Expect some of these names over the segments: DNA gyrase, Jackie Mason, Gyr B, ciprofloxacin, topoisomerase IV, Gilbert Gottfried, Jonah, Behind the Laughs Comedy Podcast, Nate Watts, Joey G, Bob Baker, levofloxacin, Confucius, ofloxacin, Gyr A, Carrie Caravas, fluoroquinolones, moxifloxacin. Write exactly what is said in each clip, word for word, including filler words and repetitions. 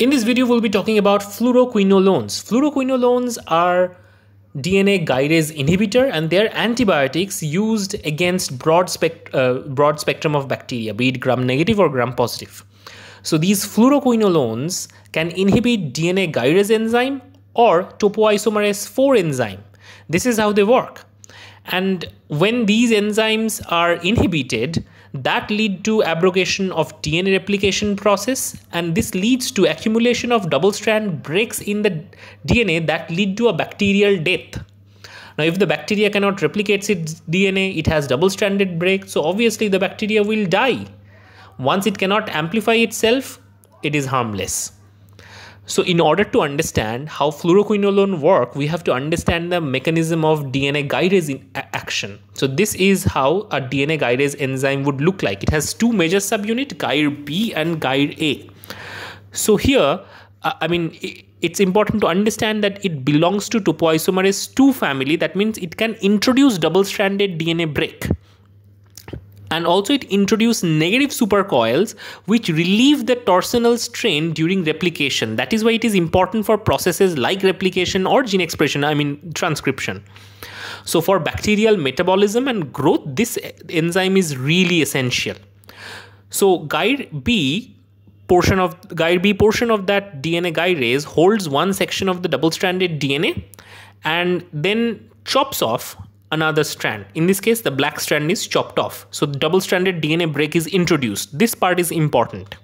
In this video, we'll be talking about fluoroquinolones. Fluoroquinolones are D N A gyrase inhibitor, and they're antibiotics used against broad, spect uh, broad spectrum of bacteria, be it gram-negative or gram-positive. So these fluoroquinolones can inhibit D N A gyrase enzyme or topoisomerase four enzyme. This is how they work. And when these enzymes are inhibited, that lead to abrogation of D N A replication process, and this leads to accumulation of double-strand breaks in the D N A that lead to a bacterial death. Now, if the bacteria cannot replicate its D N A, it has double-stranded break, so obviously the bacteria will die. Once it cannot amplify itself, it is harmless. So in order to understand how fluoroquinolones work, we have to understand the mechanism of D N A gyrase in action. So this is how a D N A gyrase enzyme would look like. It has two major subunits, Gyr B and Gyr A. So here, uh, I mean, it's important to understand that it belongs to topoisomerase two family. That means it can introduce double-stranded D N A break. And also it introduces negative supercoils which relieve the torsional strain during replication. That is why it is important for processes like replication or gene expression, I mean transcription. So for bacterial metabolism and growth, this enzyme is really essential. So Gyr B portion of Gyr B portion of that D N A gyrase holds one section of the double-stranded D N A and then chops off another strand. In this case, the black strand is chopped off. So the double-stranded D N A break is introduced. This part is important.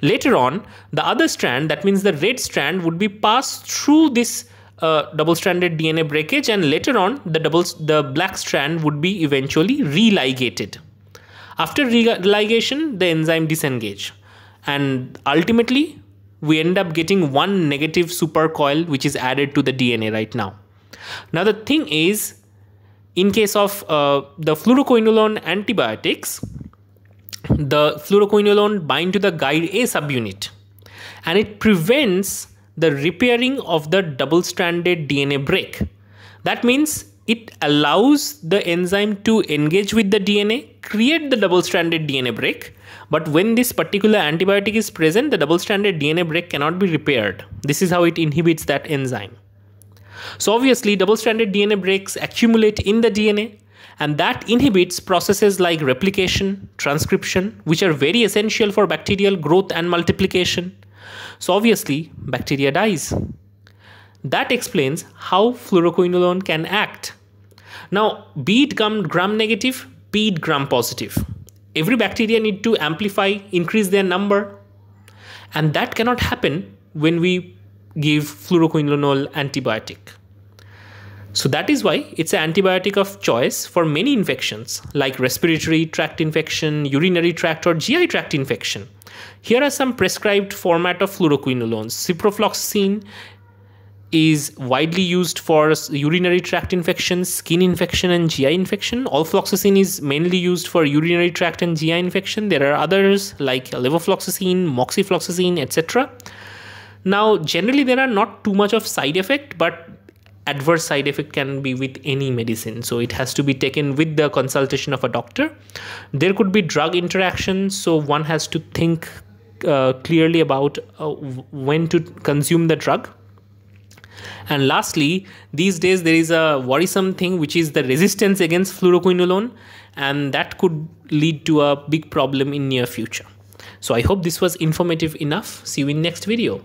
Later on, the other strand, that means the red strand, would be passed through this uh, double-stranded D N A breakage, and later on, the double the black strand would be eventually religated. After religation, the enzyme disengages, and ultimately, we end up getting one negative supercoil which is added to the D N A right now. Now the thing is, in case of uh, the fluoroquinolone antibiotics, the fluoroquinolone bind to the Gyr A subunit, and it prevents the repairing of the double-stranded D N A break. That means it allows the enzyme to engage with the D N A, create the double-stranded D N A break, but when this particular antibiotic is present, the double-stranded D N A break cannot be repaired. This is how it inhibits that enzyme. So obviously, double-stranded D N A breaks accumulate in the D N A, and that inhibits processes like replication, transcription, which are very essential for bacterial growth and multiplication. So obviously, bacteria dies. That explains how fluoroquinolone can act. Now, be it gram-negative, be it gram-positive, every bacteria need to amplify, increase their number, and that cannot happen when we give fluoroquinolone antibiotic. So that is why it's an antibiotic of choice for many infections like respiratory tract infection, urinary tract or G I tract infection. Here are some prescribed format of fluoroquinolones. Ciprofloxacin is widely used for urinary tract infection, skin infection and G I infection. Ofloxacin is mainly used for urinary tract and G I infection. There are others like levofloxacin, moxifloxacin, et cetera. Now, generally, there are not too much of side effect, but adverse side effect can be with any medicine. So it has to be taken with the consultation of a doctor. There could be drug interactions. So one has to think uh, clearly about uh, when to consume the drug. And lastly, these days, there is a worrisome thing, which is the resistance against fluoroquinolone. And that could lead to a big problem in near future. So I hope this was informative enough. See you in next video.